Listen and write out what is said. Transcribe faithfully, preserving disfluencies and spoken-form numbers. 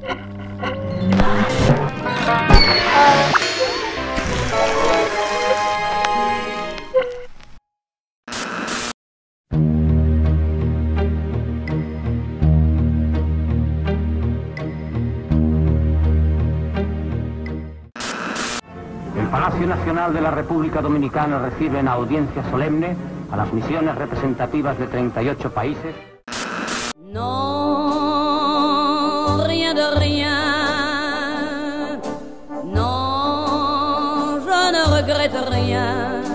El Palacio Nacional de la República Dominicana recibe en audiencia solemne a las misiones representativas de treinta y ocho países. No, rien de rien. No, je ne regrette rien.